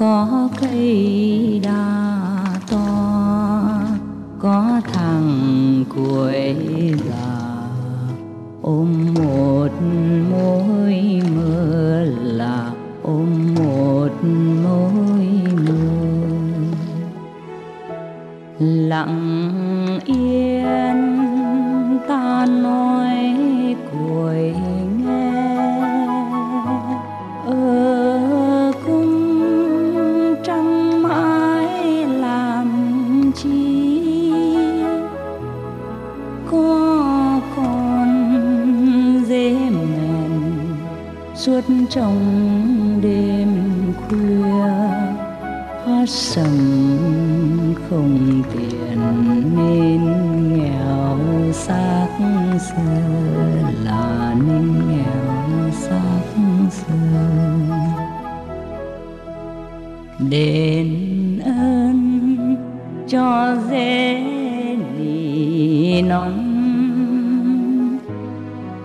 có cây đa to, có thằng Cùi già ôm một mối mưa là ôm một mối mưa. Lặng yên ta nói Cùi nghe ở cung trăng mãi làm chi, có con dễ mèn suốt trong đêm khuya hát sầm không tiền nên nghèo xác xưa là nên nghèo xác xưa. Đền ơn cho dễ nỉ nóng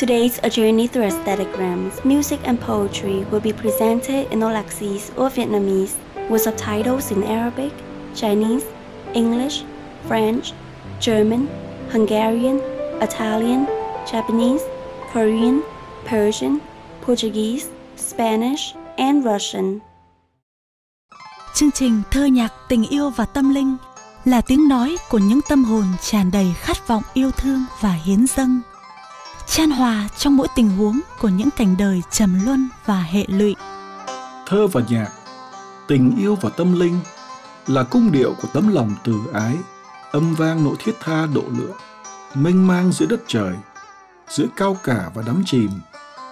Today's A Journey Through Aesthetic Realms, music and poetry will be presented in Olaxese or Vietnamese with subtitles in Arabic, Chinese, English, French, German, Hungarian, Italian, Japanese, Korean, Persian, Portuguese, Spanish and Russian. Chương trình Thơ nhạc tình yêu và tâm linh là tiếng nói của những tâm hồn tràn đầy khát vọng yêu thương và hiến dâng, chan hòa trong mỗi tình huống của những cảnh đời trầm luân và hệ lụy. Thơ và nhạc, tình yêu và tâm linh là cung điệu của tấm lòng từ ái, âm vang nỗi thiết tha độ lượng, mênh mang giữa đất trời, giữa cao cả và đắm chìm,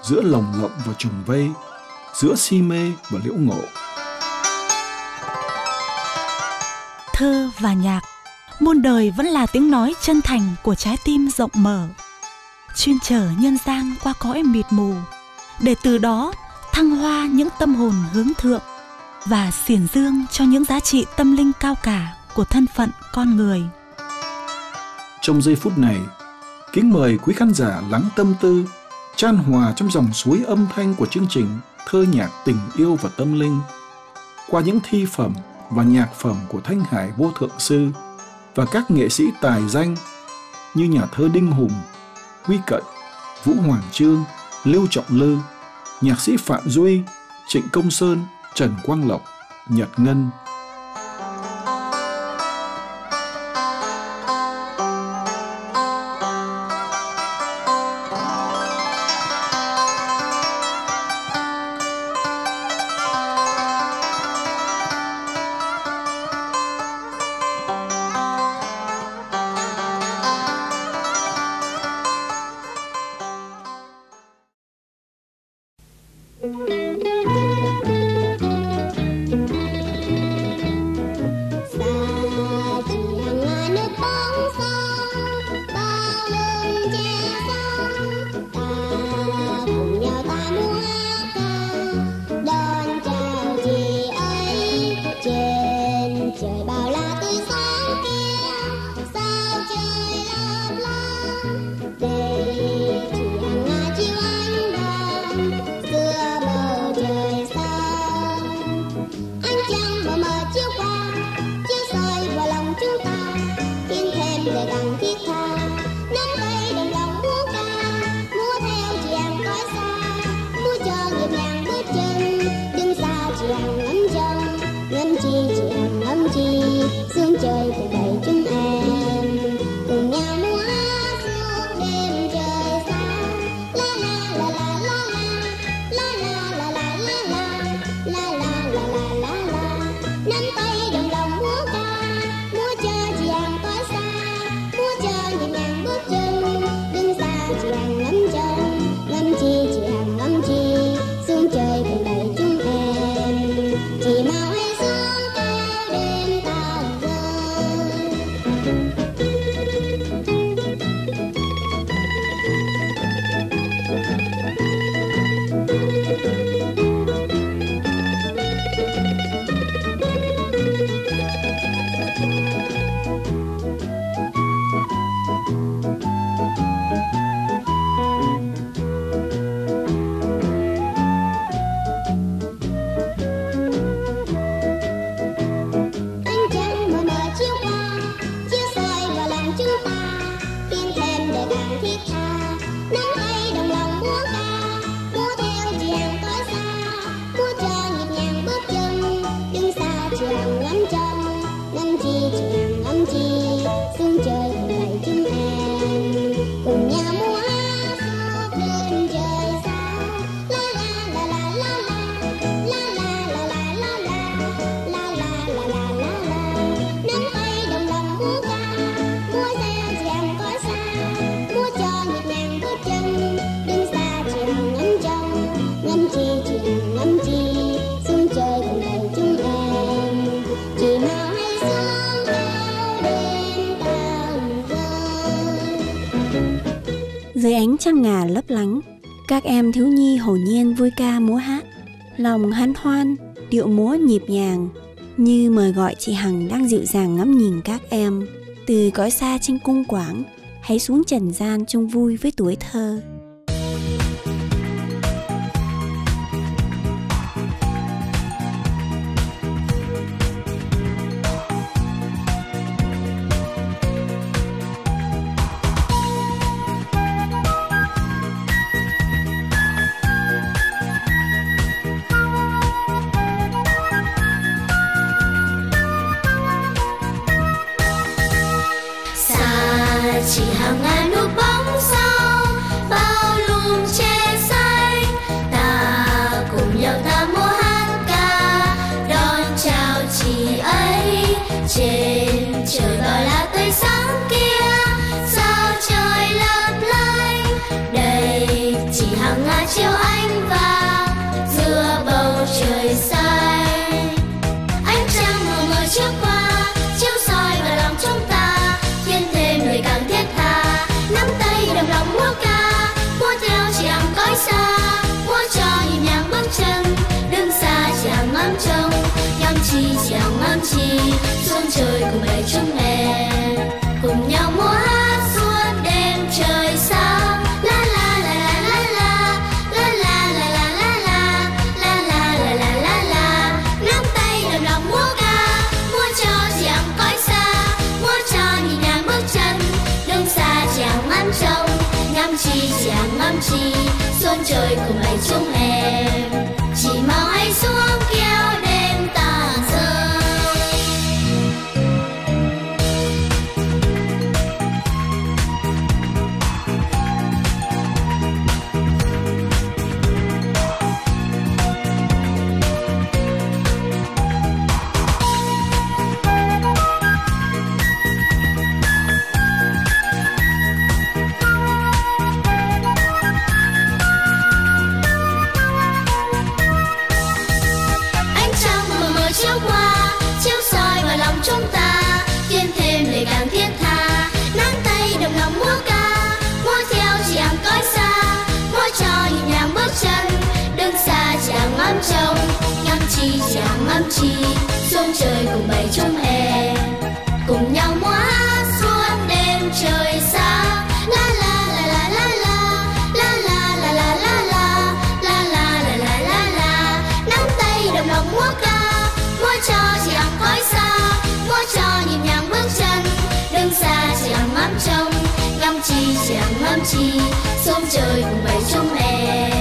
giữa lồng lộng và trùng vây, giữa si mê và liễu ngộ. Thơ và nhạc, muôn đời vẫn là tiếng nói chân thành của trái tim rộng mở, chuyên chở nhân gian qua cõi mịt mù, để từ đó thăng hoa những tâm hồn hướng thượng và xiển dương cho những giá trị tâm linh cao cả của thân phận con người. Trong giây phút này, kính mời quý khán giả lắng tâm tư, chan hòa trong dòng suối âm thanh của chương trình Thơ nhạc tình yêu và tâm linh qua những thi phẩm và nhạc phẩm của Thanh Hải Vô Thượng Sư và các nghệ sĩ tài danh như nhà thơ Đinh Hùng, Quy Cận, Vũ Hoàng Trương, Lưu Trọng Lư, nhạc sĩ Phạm Duy, Trịnh Công Sơn, Trần Quang Lộc, Nhật Ngân. Dưới ánh trăng ngà lấp lánh, các em thiếu nhi hồn nhiên vui ca múa hát, lòng hân hoan, điệu múa nhịp nhàng, như mời gọi chị Hằng đang dịu dàng ngắm nhìn các em, từ cõi xa trên cung quảng, hãy xuống trần gian chung vui với tuổi thơ. chỉ hàng ngàn nụ bóng sao bao lùm che say, ta cùng nhau ta múa hát ca đón chào chị ấy trên trời gọi là tươi sáng kia sao trời lấp lánh đây chỉ hàng ngàn chiều anh và giữa bầu trời xanh ánh trăng ngồi ngồi trước qua chiếu soi vào lòng chúng ta khiến thêm người càng thiết tha nắm tay đồng lòng múa ca múa theo chàng cõi xa múa cho nhịp nhàng bước chân đứng xa chàng ngắm trông ngắm chi chàng ngắm chi xuống trời cùng đầy chúng em cùng nhau múa hát suốt đêm trời sao. Chi chàng ngắm chi xuống trời cùng anh chúng em chỉ mong anh xuống kéo đêm ta rơi. Chúng ta thêm thêm lời càng thiết tha nắm tay đồng lòng múa ca múa theo chàng cõi xa múa cho nhịp nhàng bước chân đứng xa chàng ngắm trông ngắm chi xuống trời cùng bầy chúng em cùng nhau múa hát suốt đêm trời xa la la la la la la la la la la la la la la la la la nắm tay đồng lòng múa ca múa cho chàng cõi xa múa cho nhịp nhàng bước chân đứng xa chàng ngắm trông ngắm chi xuống trời cùng bầy chúng em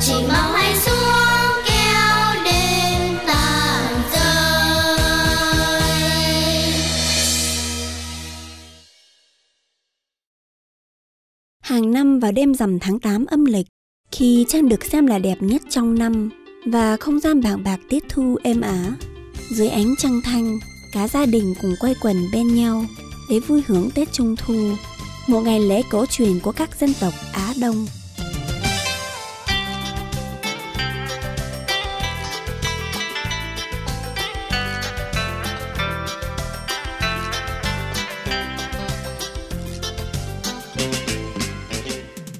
chỉ mau hãy xuống kéo đêm tàn rơi. Hàng năm vào đêm rằm tháng 8 âm lịch, khi trăng được xem là đẹp nhất trong năm và không gian bàng bạc tiết thu êm ả, dưới ánh trăng thanh, cả gia đình cùng quây quần bên nhau để vui hưởng Tết Trung Thu, một ngày lễ cổ truyền của các dân tộc Á Đông.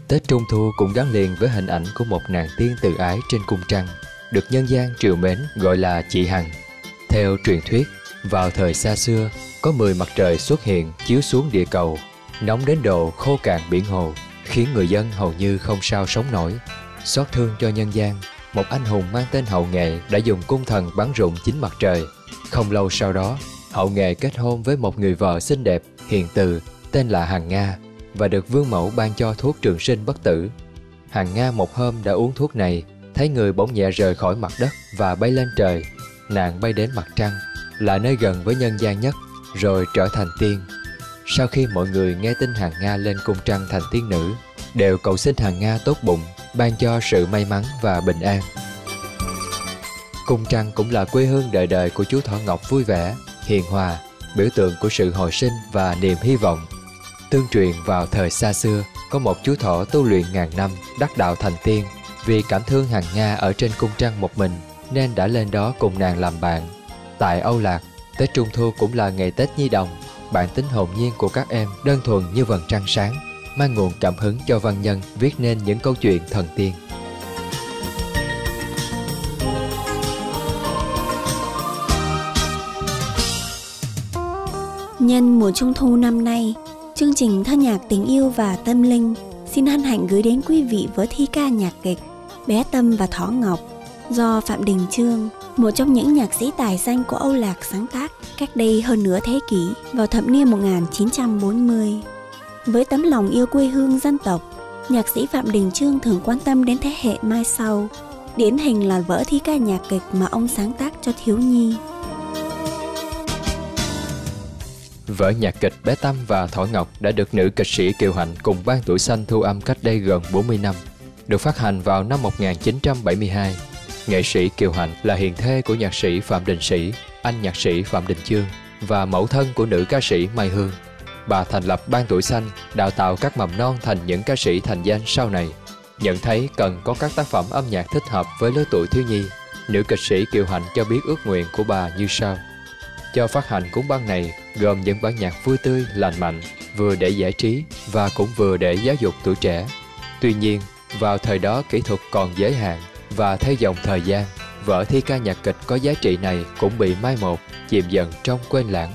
Tết Trung Thu cũng gắn liền với hình ảnh của một nàng tiên từ ái trên cung trăng, được nhân gian trìu mến gọi là chị Hằng. Theo truyền thuyết, vào thời xa xưa, có 10 mặt trời xuất hiện chiếu xuống địa cầu, nóng đến độ khô cạn biển hồ, khiến người dân hầu như không sao sống nổi. Xót thương cho nhân gian, một anh hùng mang tên Hậu Nghệ đã dùng cung thần bắn rụng 9 mặt trời. Không lâu sau đó, Hậu Nghệ kết hôn với một người vợ xinh đẹp, hiền từ, tên là Hằng Nga, và được vương mẫu ban cho thuốc trường sinh bất tử. Hằng Nga một hôm đã uống thuốc này, thấy người bỗng nhẹ rời khỏi mặt đất và bay lên trời. Nàng bay đến mặt trăng, là nơi gần với nhân gian nhất, rồi trở thành tiên. Sau khi mọi người nghe tin Hằng Nga lên cung trăng thành tiên nữ, đều cầu xin Hằng Nga tốt bụng, ban cho sự may mắn và bình an. Cung trăng cũng là quê hương đời đời của chú Thỏ Ngọc vui vẻ, hiền hòa, biểu tượng của sự hồi sinh và niềm hy vọng. Tương truyền vào thời xa xưa, có một chú thỏ tu luyện ngàn năm, đắc đạo thành tiên. Vì cảm thương Hằng Nga ở trên cung trăng một mình, nên đã lên đó cùng nàng làm bạn. Tại Âu Lạc, Tết Trung Thu cũng là ngày Tết Nhi Đồng. Bản tính hồn nhiên của các em đơn thuần như vầng trăng sáng, mang nguồn cảm hứng cho văn nhân viết nên những câu chuyện thần tiên. Nhân mùa Trung Thu năm nay, chương trình Thanh nhạc tình yêu và tâm linh xin hân hạnh gửi đến quý vị với thi ca nhạc kịch Bé Tâm và Thỏ Ngọc do Phạm Đình Chương, một trong những nhạc sĩ tài danh của Âu Lạc, sáng tác cách đây hơn nửa thế kỷ, vào thập niên 1940. Với tấm lòng yêu quê hương dân tộc, nhạc sĩ Phạm Đình Chương thường quan tâm đến thế hệ mai sau. Điển hình là vở thi ca nhạc kịch mà ông sáng tác cho thiếu nhi. Vở nhạc kịch Bé Tâm và Thỏ Ngọc đã được nữ kịch sĩ Kiều Hạnh cùng Ban Tuổi Xanh thu âm cách đây gần 40 năm, được phát hành vào năm 1972. Nghệ sĩ Kiều Hạnh là hiền thê của nhạc sĩ Phạm Đình Sĩ, anh nhạc sĩ Phạm Đình Chương và mẫu thân của nữ ca sĩ Mai Hương. Bà thành lập Ban Tuổi Xanh, đào tạo các mầm non thành những ca sĩ thành danh sau này. Nhận thấy cần có các tác phẩm âm nhạc thích hợp với lứa tuổi thiếu nhi, nữ kịch sĩ Kiều Hạnh cho biết ước nguyện của bà như sau. Cho phát hành cuốn băng này gồm những bản nhạc vui tươi, lành mạnh, vừa để giải trí và cũng vừa để giáo dục tuổi trẻ. Tuy nhiên, vào thời đó kỹ thuật còn giới hạn và theo dòng thời gian, vở thi ca nhạc kịch có giá trị này cũng bị mai một, chìm dần trong quên lãng.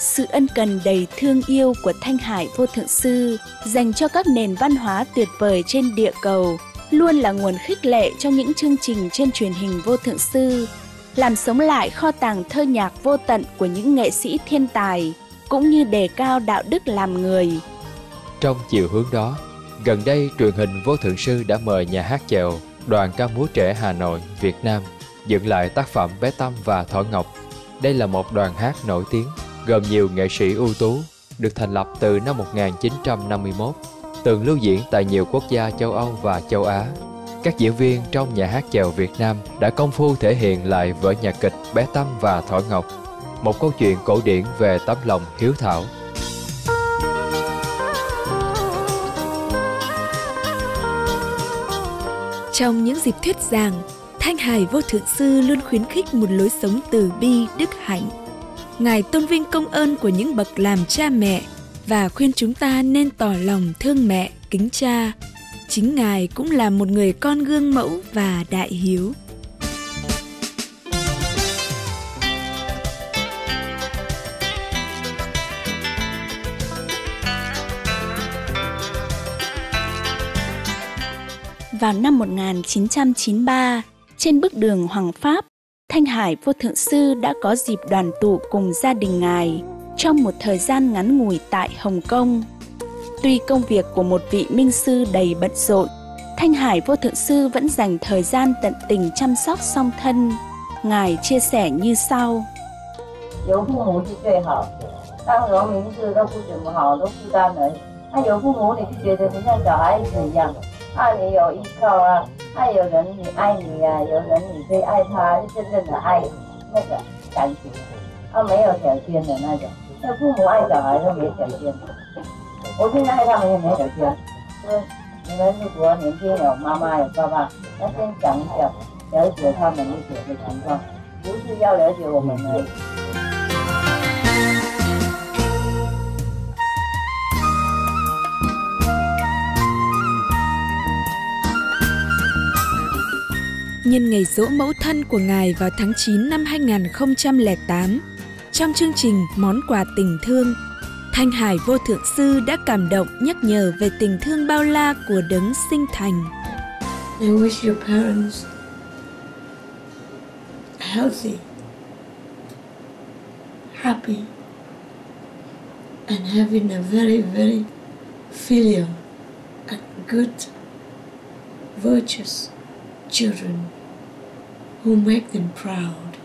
Sự ân cần đầy thương yêu của Thanh Hải Vô Thượng Sư dành cho các nền văn hóa tuyệt vời trên địa cầu luôn là nguồn khích lệ cho những chương trình trên truyền hình Vô Thượng Sư, làm sống lại kho tàng thơ nhạc vô tận của những nghệ sĩ thiên tài, cũng như đề cao đạo đức làm người. Trong chiều hướng đó, gần đây truyền hình Vô Thượng Sư đã mời nhà hát chèo Đoàn Ca Múa Trẻ Hà Nội Việt Nam dựng lại tác phẩm Bé Tâm và Thỏ Ngọc. Đây là một đoàn hát nổi tiếng, gồm nhiều nghệ sĩ ưu tú, được thành lập từ năm 1951, từng lưu diễn tại nhiều quốc gia châu Âu và châu Á. Các diễn viên trong nhà hát chèo Việt Nam đã công phu thể hiện lại vở nhạc kịch Bé Tâm và Thỏ Ngọc, một câu chuyện cổ điển về tấm lòng hiếu thảo. Trong những dịp thuyết giảng, Thanh Hải Vô Thượng Sư luôn khuyến khích một lối sống từ bi, đức hạnh. Ngài tôn vinh công ơn của những bậc làm cha mẹ và khuyên chúng ta nên tỏ lòng thương mẹ, kính cha. Chính Ngài cũng là một người con gương mẫu và đại hiếu. Vào năm 1993, trên bước đường Hoàng Pháp, Thanh Hải Vô Thượng Sư đã có dịp đoàn tụ cùng gia đình Ngài trong một thời gian ngắn ngủi tại Hồng Kông. Tuy công việc của một vị minh sư đầy bận rộn, Thanh Hải Vô Thượng Sư vẫn dành thời gian tận tình chăm sóc song thân. Ngài chia sẻ như sau. Nhân ngày giỗ mẫu thân của Ngài vào tháng 9 năm 2008, trong chương trình Món quà tình thương, Thanh Hải Vô Thượng Sư đã cảm động nhắc nhở về tình thương bao la của đấng sinh thành. I wish your parents healthy, happy and having a very, very filial and good virtuous children. Who make them proud.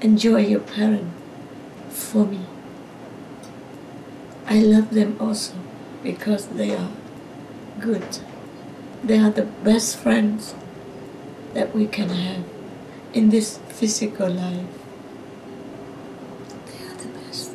Enjoy your parents for me. I love them also because they are good. They are the best friends that we can have in this physical life. They are the best.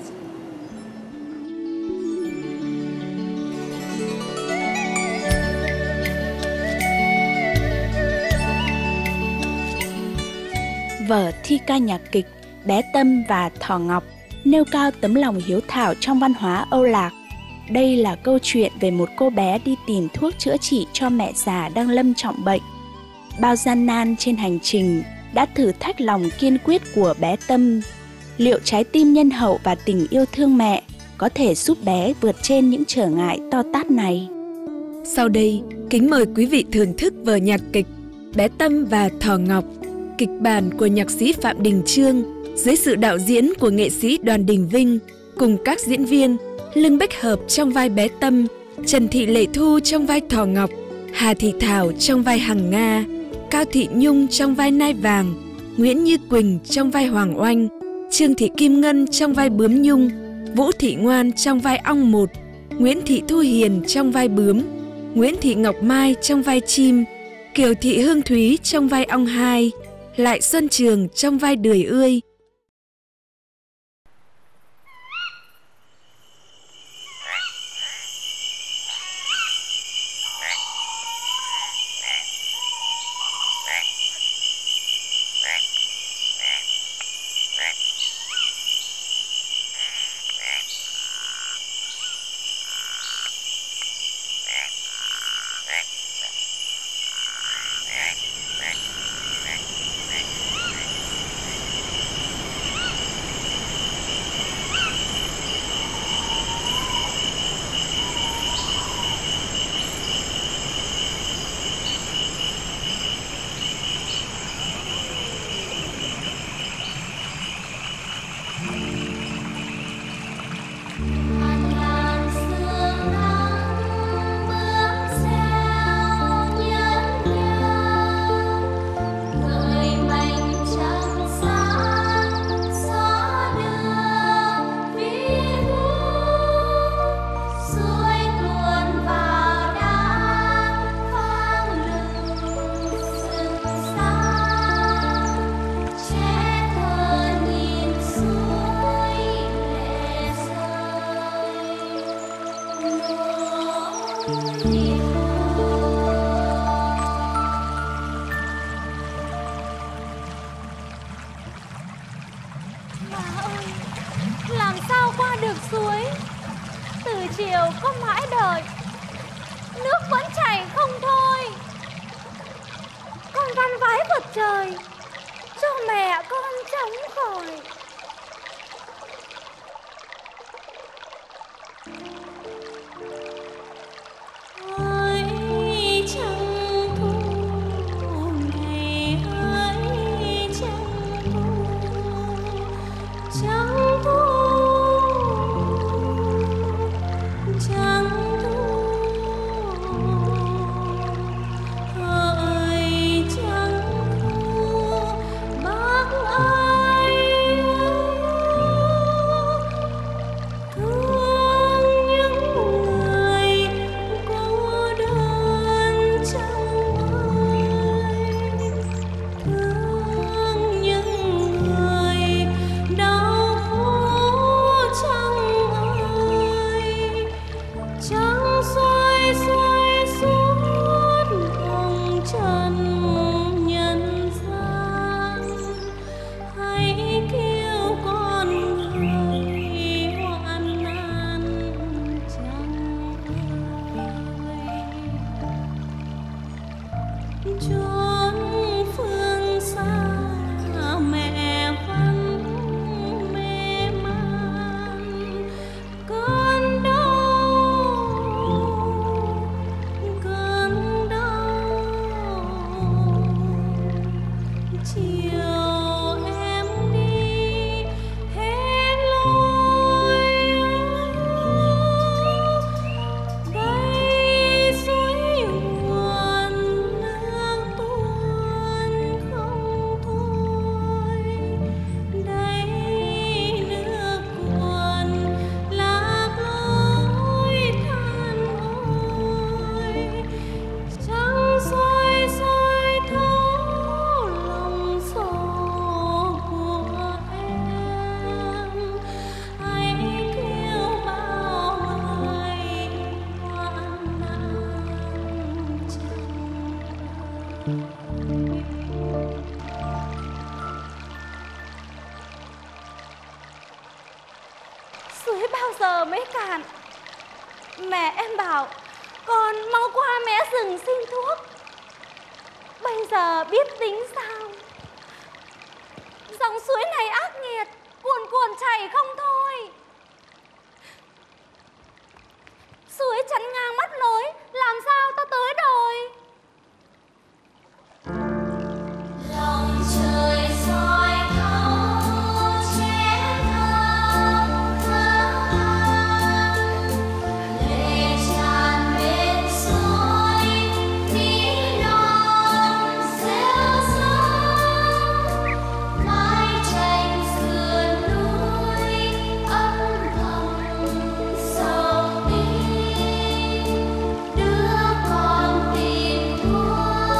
Vở thi ca nhạc kịch Bé Tâm và Thỏ Ngọc nêu cao tấm lòng hiếu thảo trong văn hóa Âu Lạc. Đây là câu chuyện về một cô bé đi tìm thuốc chữa trị cho mẹ già đang lâm trọng bệnh. Bao gian nan trên hành trình, đã thử thách lòng kiên quyết của bé Tâm. Liệu trái tim nhân hậu và tình yêu thương mẹ có thể giúp bé vượt trên những trở ngại to tát này? Sau đây, kính mời quý vị thưởng thức vở nhạc kịch Bé Tâm và Thỏ Ngọc, kịch bản của nhạc sĩ Phạm Đình Chương dưới sự đạo diễn của nghệ sĩ Đoàn Đình Vinh cùng các diễn viên Lương Bích Hợp trong vai bé Tâm, Trần Thị Lệ Thu trong vai Thỏ Ngọc, Hà Thị Thảo trong vai Hằng Nga, Cao Thị Nhung trong vai Nai Vàng, Nguyễn Như Quỳnh trong vai Hoàng Oanh, Trương Thị Kim Ngân trong vai Bướm Nhung, Vũ Thị Ngoan trong vai Ong Một, Nguyễn Thị Thu Hiền trong vai Bướm, Nguyễn Thị Ngọc Mai trong vai Chim, Kiều Thị Hương Thúy trong vai Ong Hai, Lại Xuân Trường trong vai Đười Ươi. Dòng suối này ác nghiệt, cuồn cuộn chảy không thôi. Suối chắn ngang mất lối, làm sao ta tới đồi? Lòng trời soi thấu chén thơm thơm thơm, lệ tràn bên suối, tiếng non rêu rớt, mái tranh sườn núi ấm lòng sầu tim, đứa con tìm thuốc còn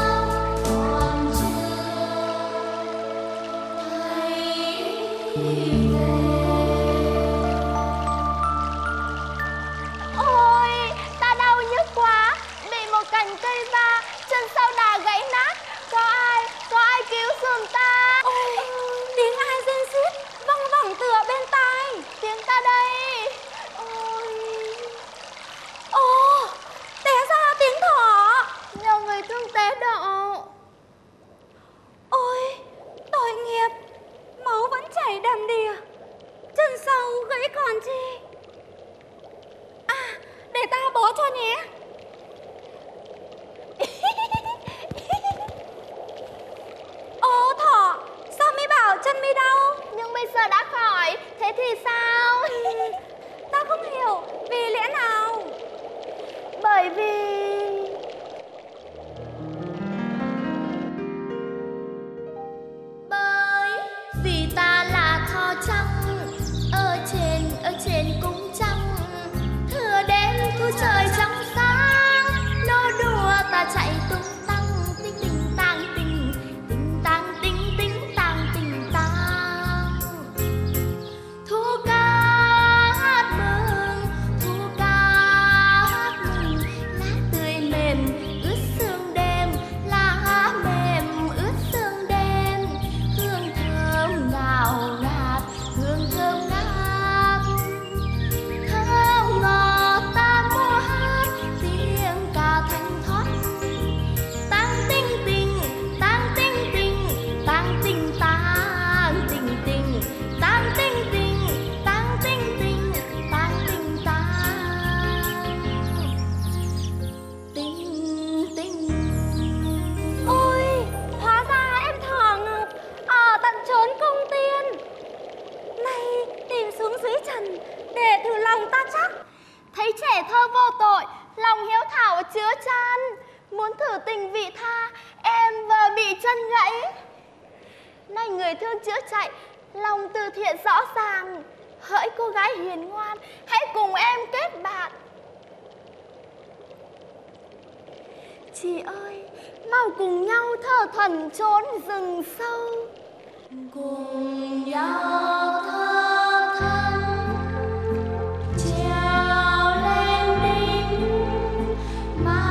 chưa thấy. Ôi, ta đau nhức quá, bị một cành cây va, chân sau đà gãy nát. Có ai cứu giùm ta? Ôi, tiếng ai rên rít văng vẳng tựa bên tai. Tiếng ta đây. Ôi, ô, té ra tiếng thỏ. Nhờ người thương tế độ. Ôi, tội nghiệp, máu vẫn chảy đầm đìa, chân sau gãy còn chi. À, để ta bó cho nhé. Ô thỏ, sao mi bảo chân mi đau? Nhưng bây giờ đã khỏi, thế thì sao? Ta không hiểu, vì lẽ nào? Bởi vì... Bởi vì ta là thỏ trắng, ở trên cũng trắng. Thừa đêm thu trời trong sáng, nô đùa ta chạy tung tăng, tinh tinh tang tinh, tinh tang tinh tinh tang tinh tang. Thu ca hát mừng, thu ca hát mừng, lá tươi mềm ướt sương đêm, lá mềm ướt sương đêm, hương thơm ngào ngạt, hương thơm ngát. Thơm ngọt ta mua hát, tiếng ca thanh thoát, tang tinh tinh, tang tinh tang tinh tinh, tang tinh tinh, tang tinh tinh, tang tinh tang. Tinh tinh. Ôi, hóa ra em Thỏ Ngọc ở tận chốn cung tiên. Nay tìm xuống dưới trần để thử lòng ta chắc. Thấy trẻ thơ vô tội, lòng hiếu thảo chứa chan, muốn thử tình vị tha, em vừa bị chân gãy. Nay người thương chữa chạy, lòng từ thiện rõ ràng. Hỡi cô gái hiền ngoan, hãy cùng em kết bạn. Chị ơi, mau cùng nhau thở thần trốn rừng sâu. Cùng nhau thơ thân treo lên đỉnh, mà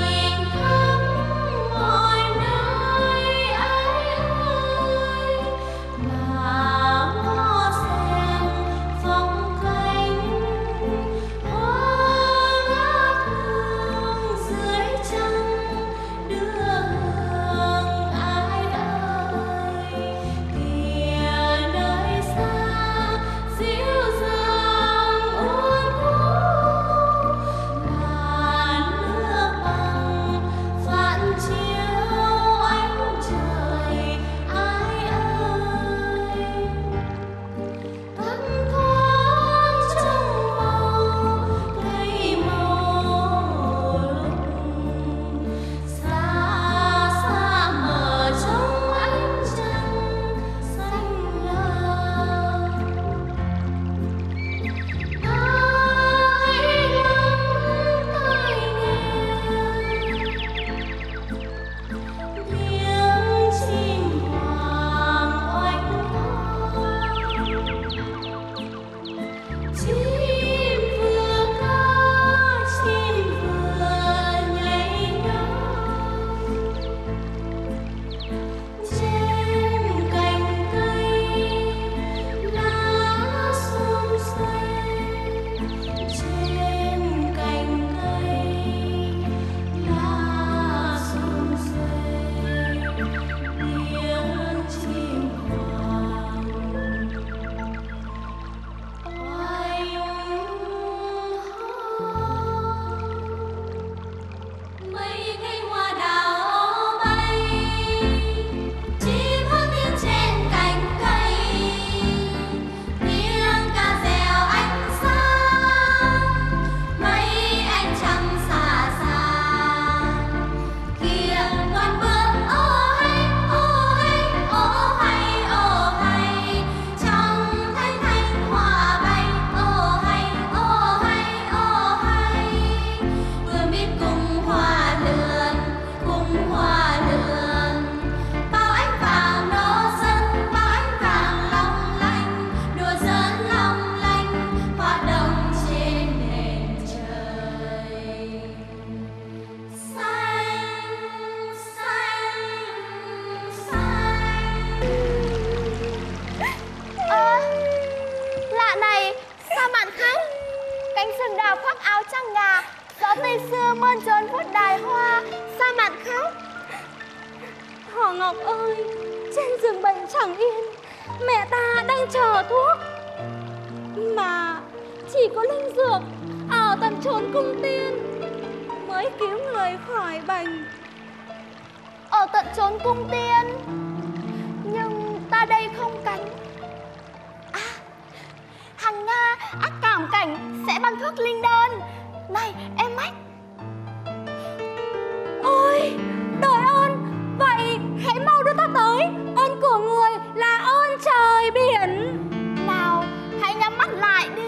nhìn khắp mọi nơi ấy ơi, là hoa sen phong cánh, hoa ngát hương dưới chân, đưa hương ai ơi kìa nơi xa. cánh rừng đào khoác áo trăng ngà, gió tây xưa mơn trớn vuốt đài hoa, sa mạc khóc. Thỏ Ngọc ơi, trên giường bệnh chẳng yên, mẹ ta đang chờ thuốc. Mà chỉ có linh dược ở tận chốn cung tiên mới cứu người khỏi bệnh. Ở tận chốn cung tiên, nhưng ta đây không cánh. À, Hằng Nga ác cảm cảnh sẽ bằng thuốc linh đơn. Này em mách. Ôi đội ơn, vậy hãy mau đưa ta tới. Ơn của người là ơn trời biển. Nào hãy nhắm mắt lại đi.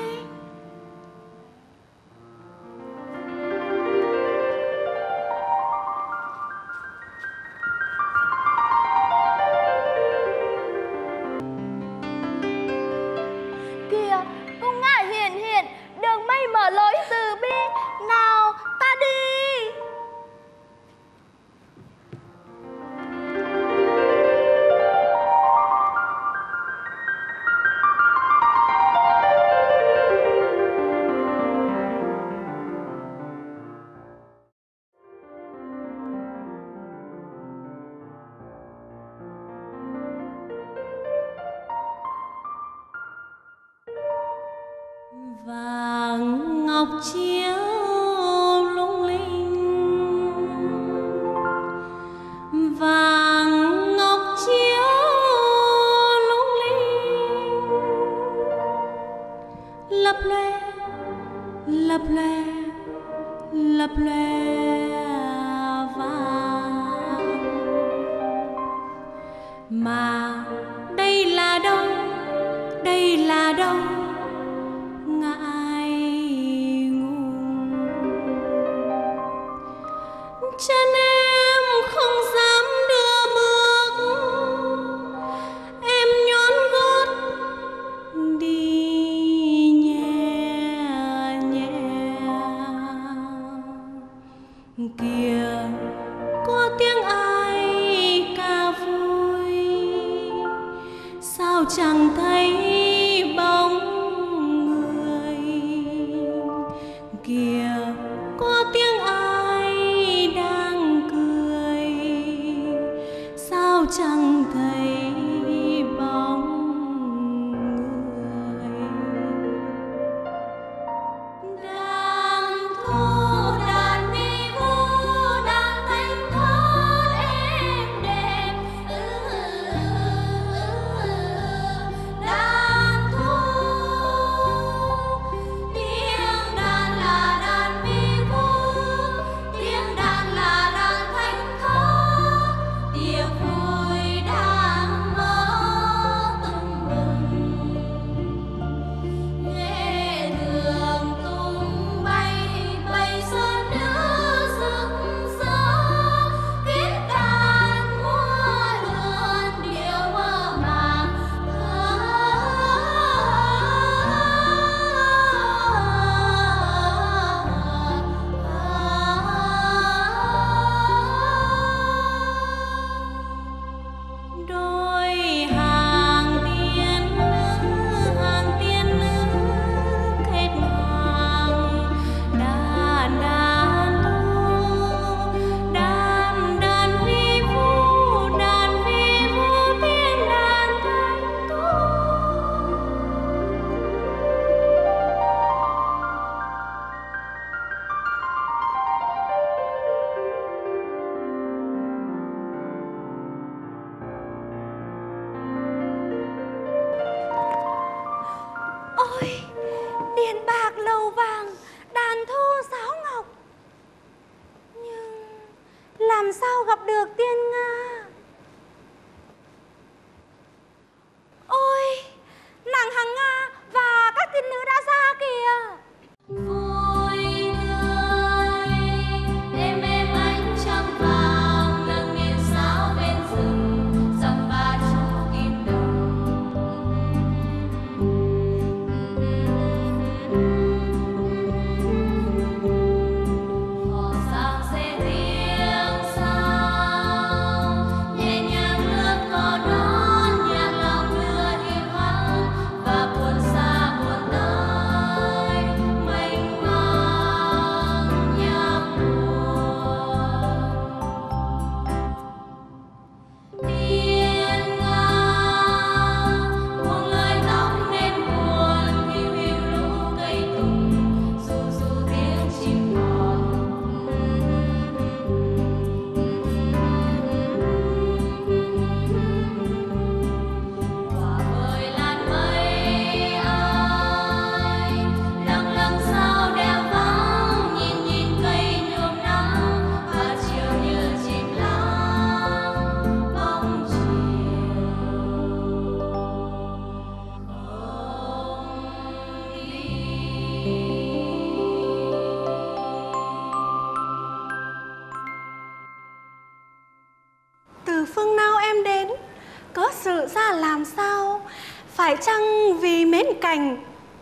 cảnh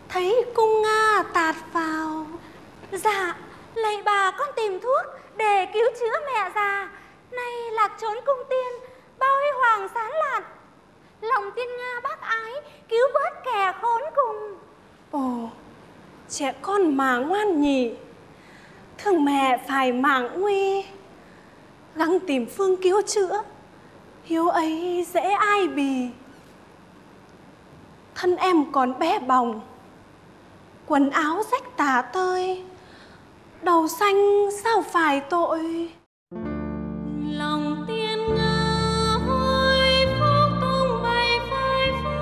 thấy cung Nga tạt vào. Dạ, lạy bà, con tìm thuốc để cứu chữa mẹ già. Nay lạc trốn cung tiên, bao huy hoàng sáng lạt, lòng tiên Nga bác ái, cứu vớt kẻ khốn cùng. Ồ, trẻ con mà ngoan nhỉ, thương mẹ phải màng nguy, gắng tìm phương cứu chữa, hiếu ấy dễ ai bì. Thân em còn bé bỏng, quần áo rách tả tơi, đầu xanh sao phải tội. Lòng tiên Nga hối phúc tung bay phai phai,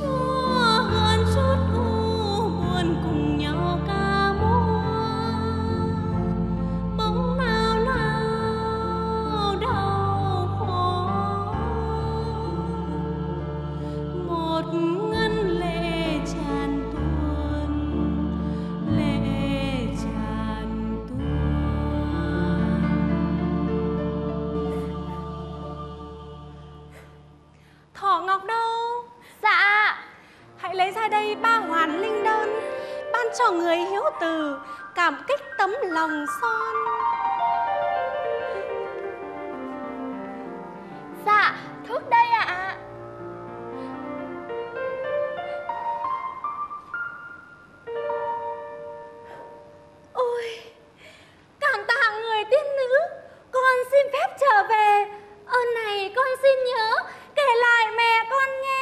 cho hơn chút u buồn cùng nhau ca múa. Bóng nào nào đau khổ, một ngân lệ tràn tuôn, lệ tràn tuôn. Thỏ Ngọc đâu? Dạ, hãy lấy ra đây 3 hoàn linh đơn, ban cho người hiếu từ, cảm kích tấm lòng son. Dạ, thuốc đây ạ. Ôi, cảm tạ người tiên nữ, con xin phép trở về. Ơn này con xin nhớ kể lại mẹ con nghe.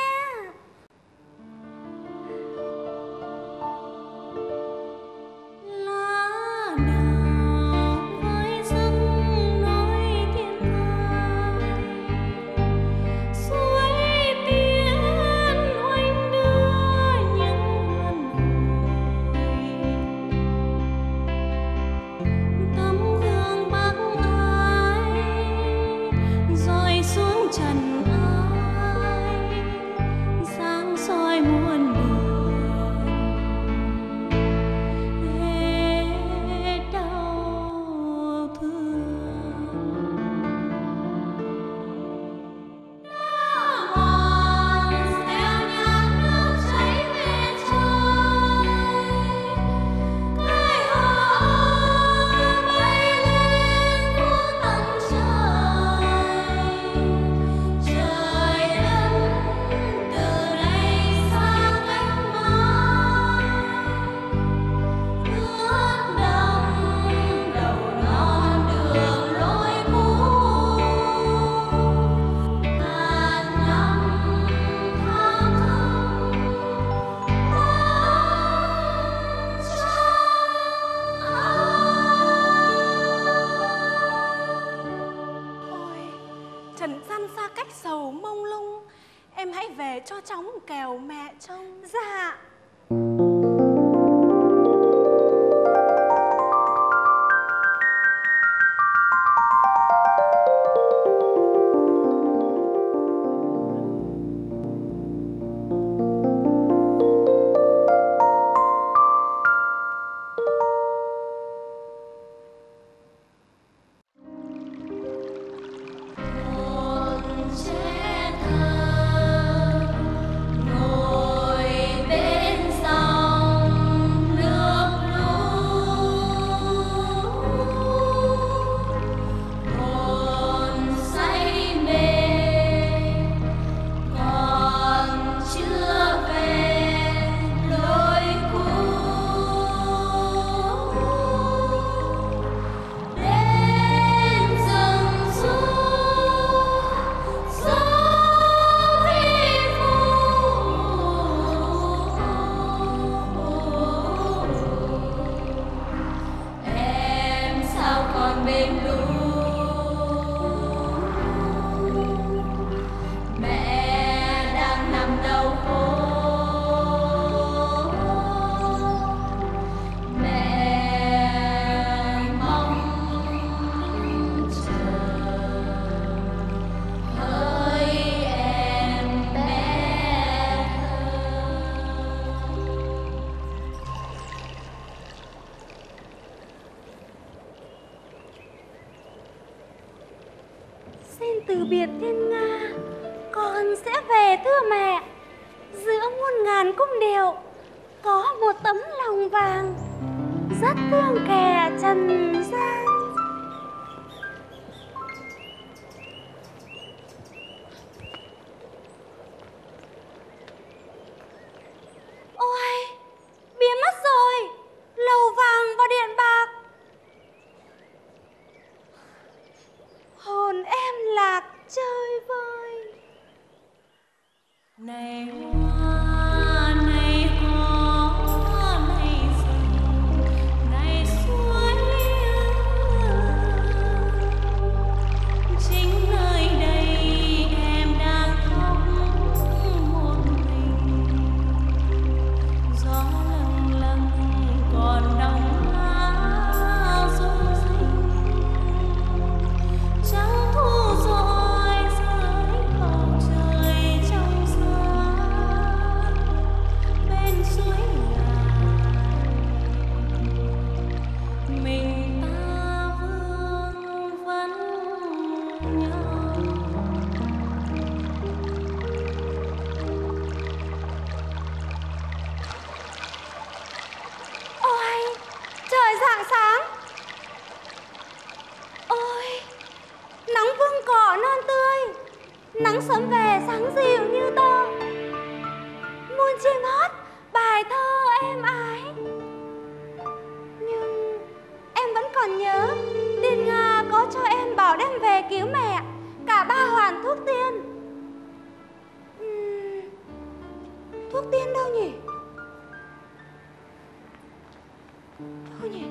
Từ biệt thiên Nga, con sẽ về thưa mẹ. Giữ đoàn cung điệu có một tấm lòng vàng rất thương kẻ trần gian. Ôi, biến mất rồi lầu vàng và điện bạc. Hồn em lạc chơi vơi. Này hoa, này có, này rừng, này suối, chính nơi đây em đang khóc một mình. Gió lâng lâng còn đong lá rung rinh, trắng thu gió. Nắng sớm về sáng dịu như tơ, muôn chim hót bài thơ êm ái. Nhưng em vẫn còn nhớ tiên Nga có cho em bảo đem về cứu mẹ, cả ba hoàn thuốc tiên. Thuốc tiên đâu nhỉ? Đâu nhỉ?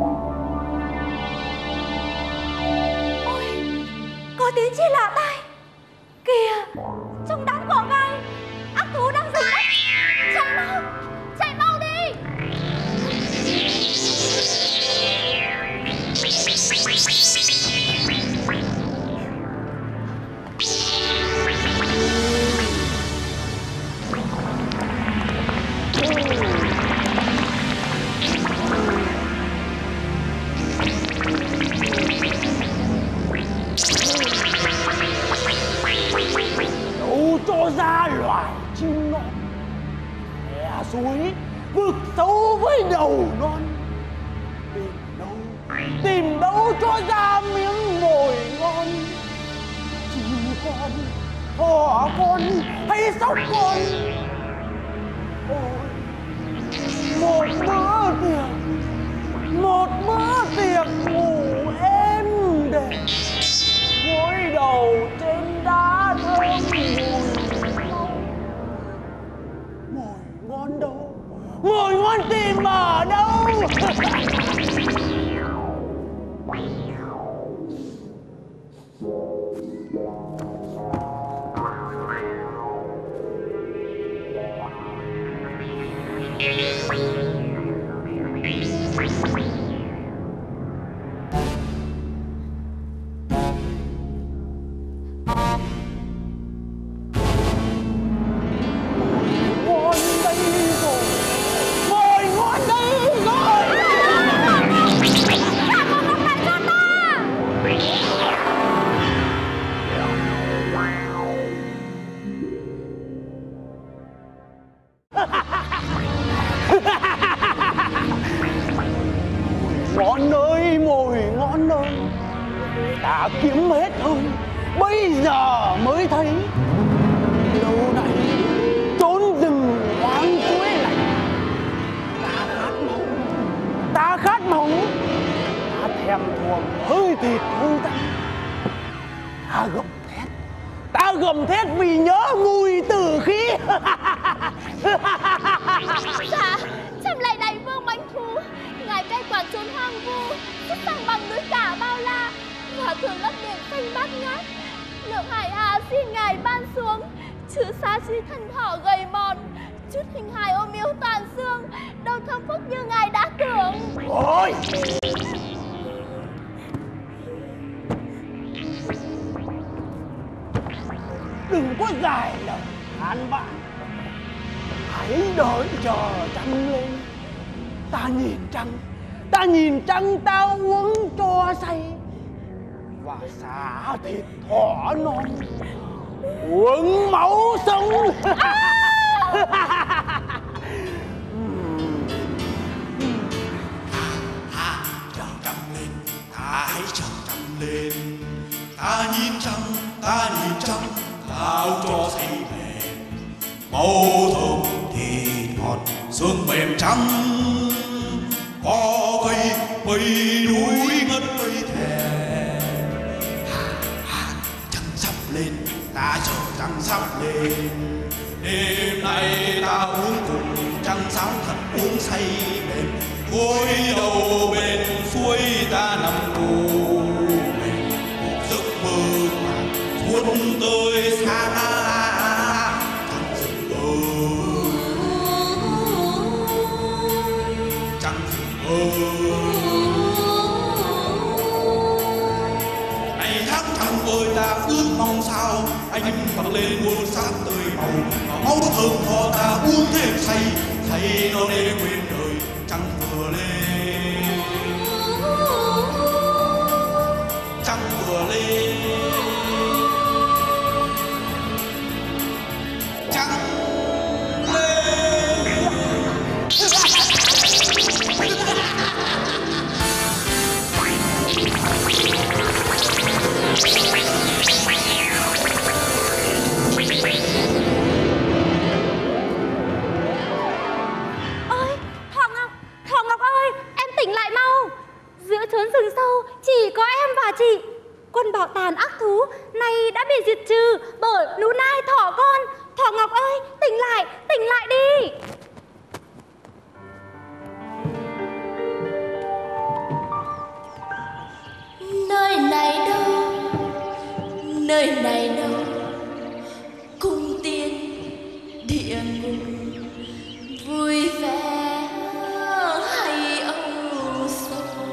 Ôi, có tiếng chi lạ tai. Kìa, trong đám cỏ gai, ác thú đang dừng đất. Chạy mau đi. Đâu cho ra loài chim non, hè suối vực sâu với đầu non, tìm đâu cho ra miếng mồi ngon. Chim con, thỏ con hay sóc con, ôi, một bữa tiệc ngủ êm đềm, gối đầu trên đá thơm mùi ngon đâu, mùi ngon tìm ở đâu? nơi này đâu, cung tiên địa ngục vui vẻ hay âu sầu.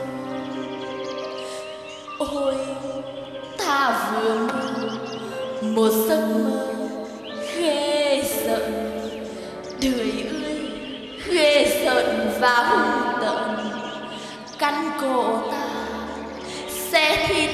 Ôi ta vừa mơ một giấc mơ ghê sợ, đời ơi ghê sợ và hung tợn, cắn cổ ta sẽ thịt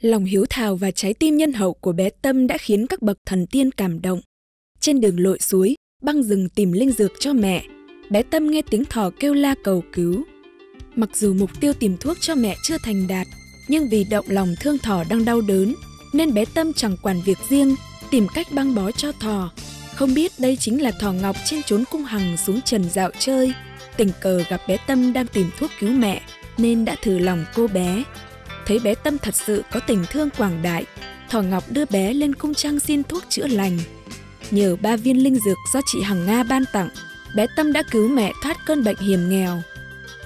Lòng hiếu thảo và trái tim nhân hậu của bé Tâm đã khiến các bậc thần tiên cảm động. Trên đường lội suối, băng rừng tìm linh dược cho mẹ, bé Tâm nghe tiếng thỏ kêu la cầu cứu. Mặc dù mục tiêu tìm thuốc cho mẹ chưa thành đạt, nhưng vì động lòng thương thỏ đang đau đớn, nên bé Tâm chẳng quản việc riêng, tìm cách băng bó cho thỏ. Không biết đây chính là Thỏ Ngọc trên chốn cung Hằng xuống trần dạo chơi. Tình cờ gặp bé Tâm đang tìm thuốc cứu mẹ, nên đã thử lòng cô bé. Thấy bé Tâm thật sự có tình thương quảng đại, Thỏ Ngọc đưa bé lên cung trang xin thuốc chữa lành. Nhờ 3 viên linh dược do chị Hằng Nga ban tặng, bé Tâm đã cứu mẹ thoát cơn bệnh hiểm nghèo.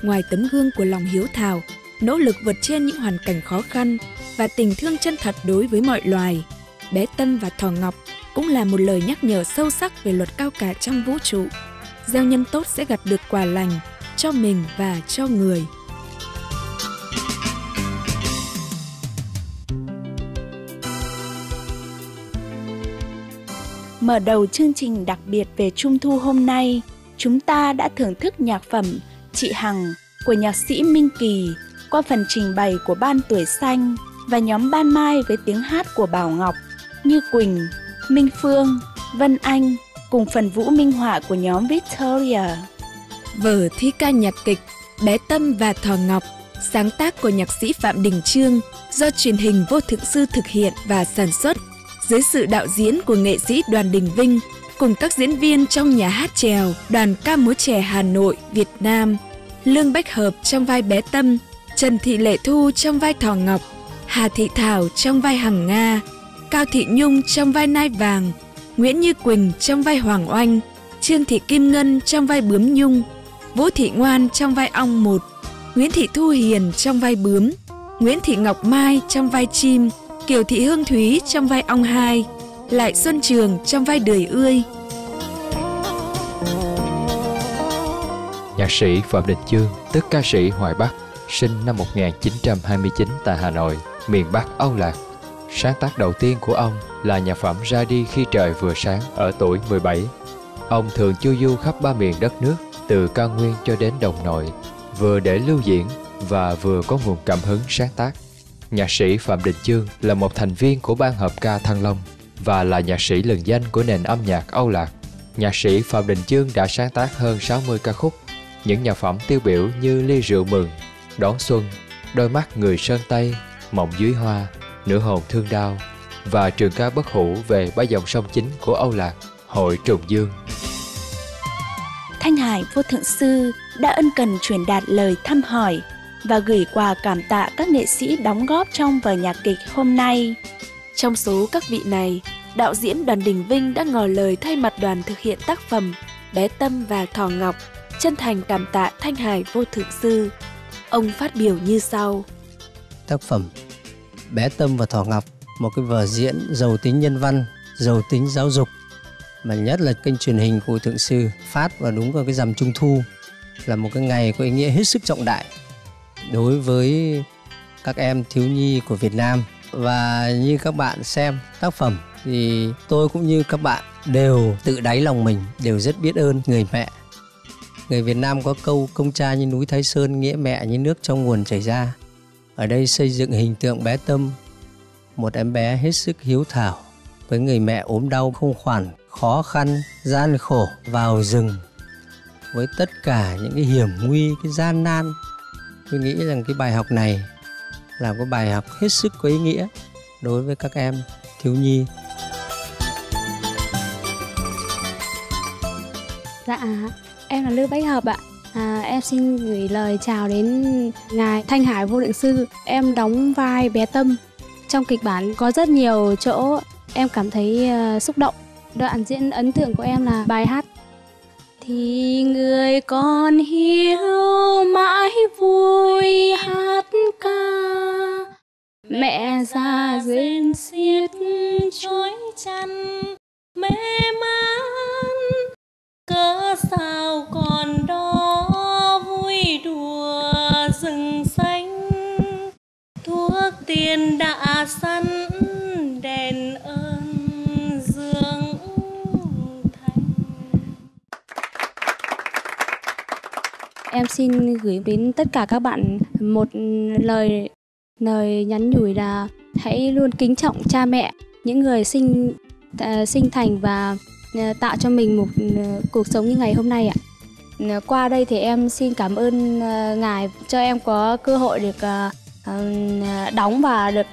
Ngoài tấm gương của lòng hiếu thảo, nỗ lực vượt trên những hoàn cảnh khó khăn và tình thương chân thật đối với mọi loài, bé Tâm và Thỏ Ngọc cũng là một lời nhắc nhở sâu sắc về luật cao cả trong vũ trụ. Gieo nhân tốt sẽ gặt được quả lành cho mình và cho người. Mở đầu chương trình đặc biệt về Trung Thu hôm nay, chúng ta đã thưởng thức nhạc phẩm Chị Hằng của nhạc sĩ Minh Kỳ qua phần trình bày của Ban Tuổi Xanh và nhóm Ban Mai với tiếng hát của Bảo Ngọc, Như Quỳnh, Minh Phương, Vân Anh cùng phần vũ minh họa của nhóm Victoria. Vở thi ca nhạc kịch Bé Tâm và Thỏ Ngọc, sáng tác của nhạc sĩ Phạm Đình Chương, do Truyền hình Vô Thượng Sư thực hiện và sản xuất, dưới sự đạo diễn của nghệ sĩ Đoàn Đình Vinh cùng các diễn viên trong nhà hát chèo Đoàn Ca Múa Trẻ Hà Nội Việt Nam. Lương Bích Hợp trong vai Bé Tâm, Trần Thị Lệ Thu trong vai Thỏ Ngọc, Hà Thị Thảo trong vai Hằng Nga, Cao Thị Nhung trong vai Nai Vàng, Nguyễn Như Quỳnh trong vai Hoàng Oanh, Trương Thị Kim Ngân trong vai Bướm Nhung, Vũ Thị Ngoan trong vai Ong Một, Nguyễn Thị Thu Hiền trong vai Bướm, Nguyễn Thị Ngọc Mai trong vai Chim, Kiều Thị Hương Thúy trong vai Ong Hai, Lại Xuân Trường trong vai Đời Ươi. Nhạc sĩ Phạm Đình Chương, tức ca sĩ Hoài Bắc, sinh năm 1929 tại Hà Nội, miền Bắc Âu Lạc. Sáng tác đầu tiên của ông là nhạc phẩm Ra Đi Khi Trời Vừa Sáng ở tuổi 17. Ông thường chu du khắp ba miền đất nước, từ cao nguyên cho đến đồng nội, vừa để lưu diễn và vừa có nguồn cảm hứng sáng tác. Nhạc sĩ Phạm Đình Chương là một thành viên của Ban Hợp ca Thăng Long và là nhạc sĩ lừng danh của nền âm nhạc Âu Lạc. Nhạc sĩ Phạm Đình Chương đã sáng tác hơn 60 ca khúc. Những nhạc phẩm tiêu biểu như Ly Rượu Mừng, Đón Xuân, Đôi Mắt Người Sơn Tây, Mộng Dưới Hoa, Nửa Hồn Thương Đau và trường ca bất hủ về ba dòng sông chính của Âu Lạc, Hội Trùng Dương. Thanh Hải Vô Thượng Sư đã ân cần truyền đạt lời thăm hỏi và gửi quà cảm tạ các nghệ sĩ đóng góp trong vở nhạc kịch hôm nay. Trong số các vị này, đạo diễn Đoàn Đình Vinh đã ngỏ lời thay mặt đoàn thực hiện tác phẩm Bé Tâm và Thỏ Ngọc, chân thành cảm tạ Thanh Hải Vô Thượng Sư. Ông phát biểu như sau. Tác phẩm Bé Tâm và Thỏ Ngọc, một cái vở diễn giàu tính nhân văn, giàu tính giáo dục, mà nhất là kênh truyền hình của Thượng Sư phát vào đúng vào cái rằm Trung Thu, là một cái ngày có ý nghĩa hết sức trọng đại đối với các em thiếu nhi của Việt Nam. Và như các bạn xem tác phẩm thì tôi cũng như các bạn đều tự đáy lòng mình đều rất biết ơn người mẹ. Người Việt Nam có câu công cha như núi Thái Sơn, nghĩa mẹ như nước trong nguồn chảy ra. Ở đây xây dựng hình tượng bé Tâm, một em bé hết sức hiếu thảo với người mẹ ốm đau không khoản, khó khăn, gian khổ vào rừng với tất cả những cái hiểm nguy, cái gian nan. Tôi nghĩ rằng cái bài học này là một bài học hết sức có ý nghĩa đối với các em thiếu nhi. Dạ, em là Lương Bách Hợp ạ. Em xin gửi lời chào đến ngài Thanh Hải Vô Thượng Sư. Em đóng vai bé Tâm. Trong kịch bản có rất nhiều chỗ em cảm thấy xúc động. Đoạn diễn ấn tượng của em là bài hát Thì người con hiếu mãi vui hát ca, mẹ già rên xiết chối chăn mê man, cớ sao còn đó vui đùa rừng xanh, thuốc tiền đã săn đèn ơn dương thành. Em xin gửi đến tất cả các bạn một lời nhắn nhủ là hãy luôn kính trọng cha mẹ, những người sinh thành và tạo cho mình một cuộc sống như ngày hôm nay ạ. Qua đây thì em xin cảm ơn ngài cho em có cơ hội được đóng và được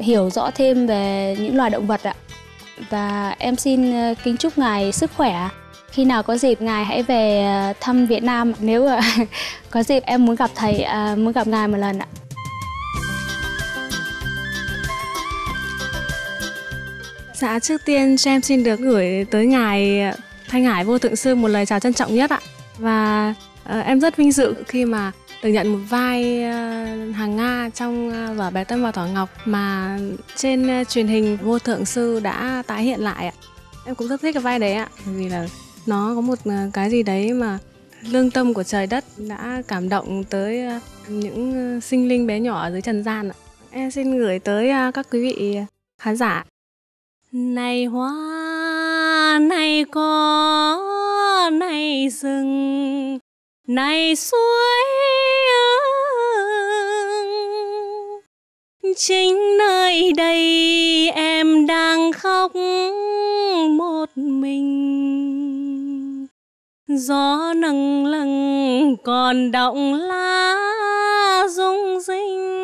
hiểu rõ thêm về những loài động vật ạ. Và em xin kính chúc ngài sức khỏe. Khi nào có dịp ngài hãy về thăm Việt Nam. Nếu có dịp em muốn gặp thầy, muốn gặp ngài một lần ạ. Dạ, trước tiên cho em xin được gửi tới ngài Thanh Hải Vô Thượng Sư một lời chào trân trọng nhất ạ. Và em rất vinh dự khi mà được nhận một vai Hằng Nga trong vở Bé Tâm và Thỏ Ngọc mà trên truyền hình Vô Thượng Sư đã tái hiện lại ạ. Em cũng rất thích cái vai đấy ạ, vì là nó có một cái gì đấy mà lương tâm của trời đất đã cảm động tới những sinh linh bé nhỏ ở dưới trần gian ạ. Em xin gửi tới các quý vị khán giả. Này hoa này có, này rừng, này suối, chính nơi đây em đang khóc một mình. Gió nâng lâng còn đọng lá rung rinh,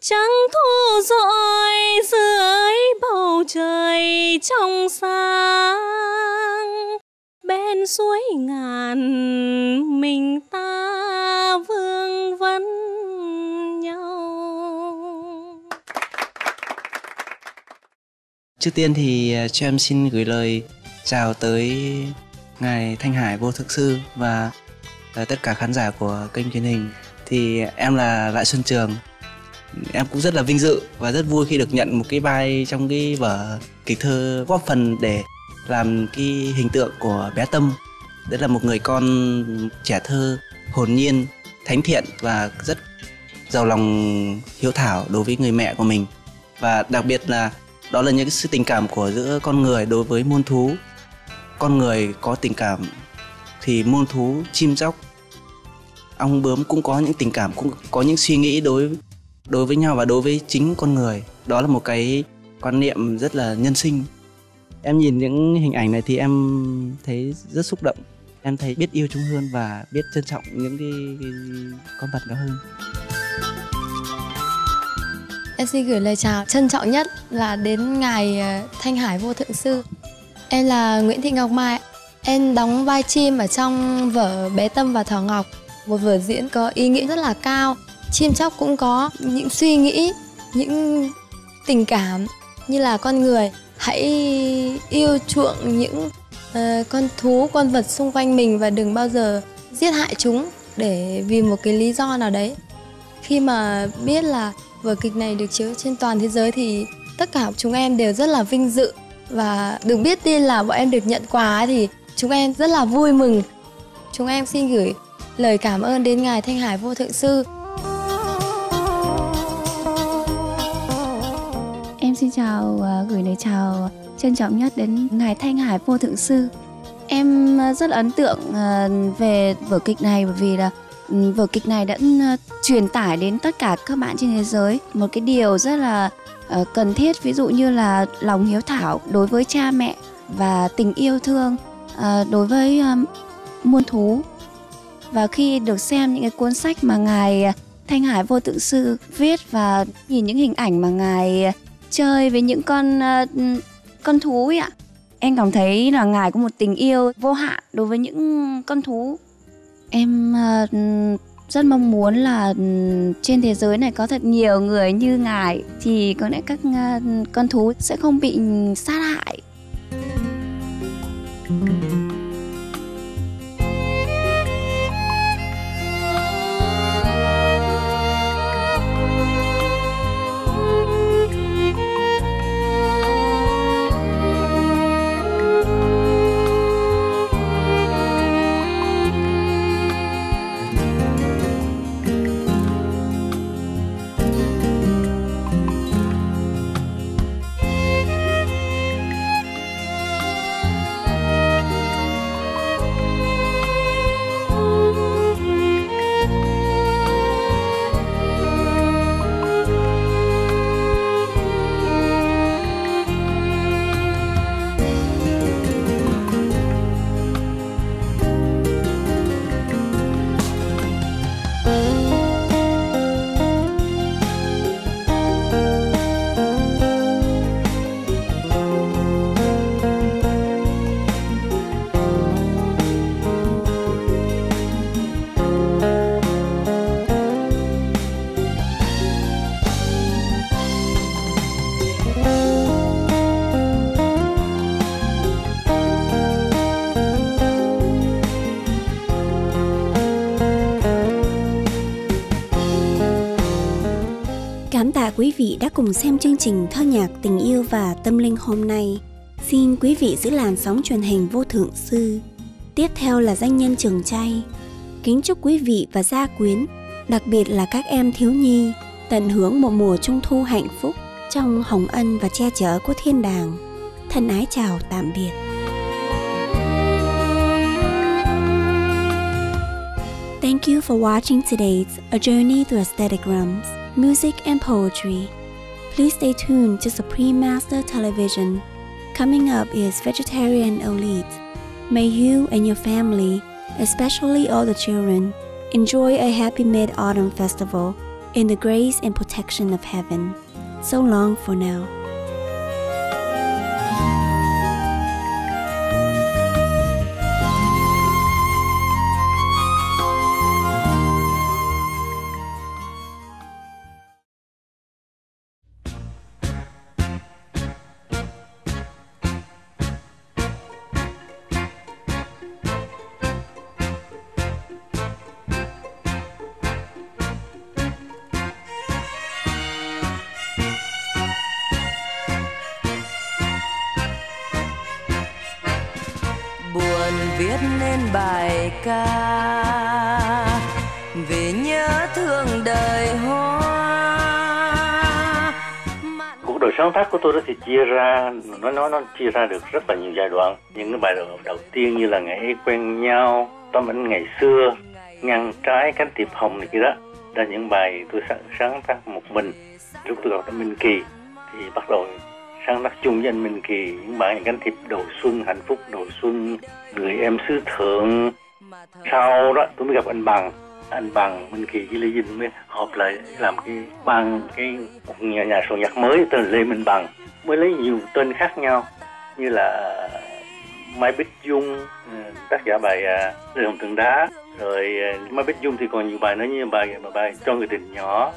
trắng thu rọi dưới bầu trời trong sáng. Bên suối ngàn mình ta vương vấn nhau. Trước tiên thì cho em xin gửi lời chào tới ngài Thanh Hải Vô Thượng Sư và tất cả khán giả của kênh truyền hình. Thì em là Lại Xuân Trường. Em cũng rất là vinh dự và rất vui khi được nhận một cái vai trong cái vở kịch thơ góp phần để làm cái hình tượng của bé Tâm. Đấy là một người con trẻ thơ, hồn nhiên, thánh thiện và rất giàu lòng hiếu thảo đối với người mẹ của mình. Và đặc biệt là đó là những sự tình cảm của giữa con người đối với muôn thú. Con người có tình cảm thì muôn thú, chim chóc, ong bướm cũng có những tình cảm, cũng có những suy nghĩ đối với nhau và đối với chính con người. Đó là một cái quan niệm rất là nhân sinh. Em nhìn những hình ảnh này thì em thấy rất xúc động. Em thấy biết yêu chúng hơn và biết trân trọng những cái con vật đó hơn. Em xin gửi lời chào trân trọng nhất là đến ngài Thanh Hải Vô Thượng Sư. Em là Nguyễn Thị Ngọc Mai. Em đóng vai chim ở trong vở Bé Tâm và Thỏ Ngọc, một vở diễn có ý nghĩa rất là cao. Chim chóc cũng có những suy nghĩ, những tình cảm như là con người. Hãy yêu chuộng những con thú, con vật xung quanh mình và đừng bao giờ giết hại chúng để vì một cái lý do nào đấy. Khi mà biết là vở kịch này được chiếu trên toàn thế giới thì tất cả chúng em đều rất là vinh dự. Và được biết tin là bọn em được nhận quà thì chúng em rất là vui mừng. Chúng em xin gửi lời cảm ơn đến ngài Thanh Hải Vô Thượng Sư. Xin chào, gửi lời chào trân trọng nhất đến ngài Thanh Hải Vô Thượng Sư. Em rất ấn tượng về vở kịch này bởi vì là vở kịch này đã truyền tải đến tất cả các bạn trên thế giới một cái điều rất là cần thiết, ví dụ như là lòng hiếu thảo đối với cha mẹ và tình yêu thương đối với muôn thú. Và khi được xem những cái cuốn sách mà ngài Thanh Hải Vô Thượng Sư viết và nhìn những hình ảnh mà ngài chơi với những con thú ấy ạ, em cảm thấy là ngài có một tình yêu vô hạn đối với những con thú. Em rất mong muốn là trên thế giới này có thật nhiều người như ngài, thì có lẽ các con thú sẽ không bị sát hại. Quý vị đã cùng xem chương trình Thơ nhạc tình yêu và tâm linh hôm nay. Xin quý vị giữ làn sóng truyền hình Vô Thượng Sư. Tiếp theo là danh nhân Trường Chay. Kính chúc quý vị và gia quyến, đặc biệt là các em thiếu nhi, tận hưởng một mùa trung thu hạnh phúc trong hồng ân và che chở của thiên đàng. thân ái chào tạm biệt. Thank you for watching today's A Journey Through Aesthetic Realms, Music and Poetry. Please stay tuned to Supreme Master Television. Coming up is Vegetarian Elite. May you and your family, especially all the children, enjoy a happy Mid-Autumn Festival in the grace and protection of heaven. So long for now. Sáng tác của tôi đó thì chia ra, nó chia ra được rất là nhiều giai đoạn. Những cái bài đầu tiên như là Ngày ấy quen nhau, Tấm ảnh ngày xưa, Ngăn trái, Cánh tiệp hồng này kia đó, là những bài tôi sáng tác một mình. Lúc tôi gặp Minh Kỳ thì bắt đầu sáng tác chung với anh Minh Kỳ những bài Cánh tiệp đầu xuân, Hạnh phúc đầu xuân, Người em xứ thượng. Sau đó tôi mới gặp anh Bằng Minh Kỳ với Lê Vinh mới họp lại làm cái nhà soạn nhạc mới tên Lê Minh Bằng, mới lấy nhiều tên khác nhau như là Mai Bích Dung tác giả bài Lê Hồng Tượng Đá, rồi Mai Bích Dung thì còn nhiều bài nữa như bài Cho người tình nhỏ.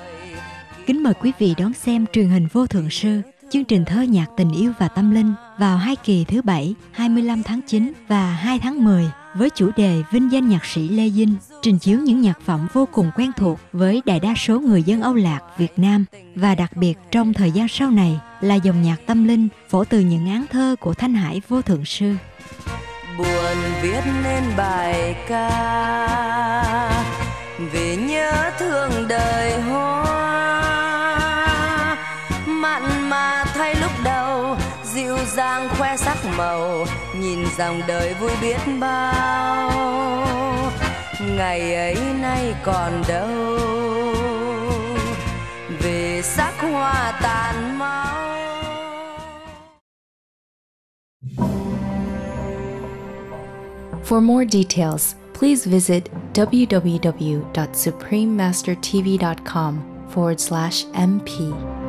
Kính mời quý vị đón xem truyền hình Vô Thượng Sư, chương trình thơ nhạc tình yêu và tâm linh vào hai kỳ thứ bảy 25 tháng 9 và 2 tháng 10 với chủ đề Vinh danh nhạc sĩ Lê Vinh, trình chiếu những nhạc phẩm vô cùng quen thuộc với đại đa số người dân Âu Lạc, Việt Nam, và đặc biệt trong thời gian sau này là dòng nhạc tâm linh phổ từ những áng thơ của Thanh Hải Vô Thượng Sư. Buồn viết nên bài ca vì nhớ thương đời hoa, mặn mà thay lúc đầu, dịu dàng khoe sắc màu, nhìn dòng đời vui biết bao. Ngày ấy nay còn đâu, về sắc hoa tàn máu. For more details, please visit www.suprememastertv.com/mp.